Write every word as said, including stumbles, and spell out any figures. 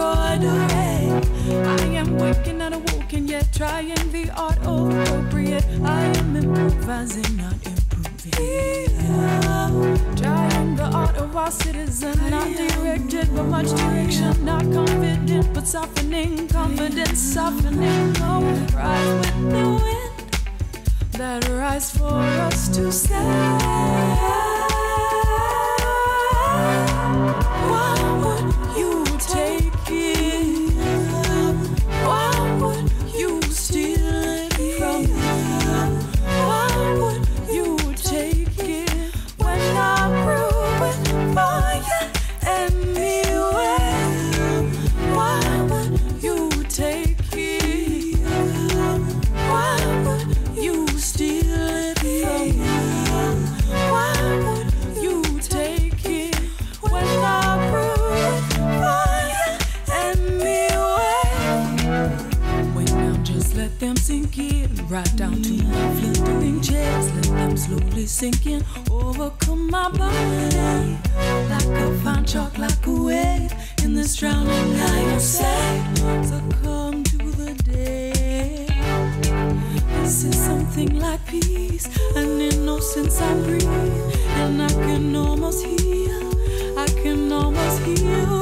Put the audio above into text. embroidery. I am waking and awoken, yet trying the art of appropriate. I am improvising, not improving. Trying the art of our citizen, not directed but much direction. Not confident but softening, confidence softening. No pride with the wind that rise for us to stand. Right down to my floating chairs, let them slowly sink in, overcome my body like a fine chalk, like a wave in this drowning night. I say, succumb to the day. This is something like peace, an innocence I breathe, and I can almost heal. I can almost heal.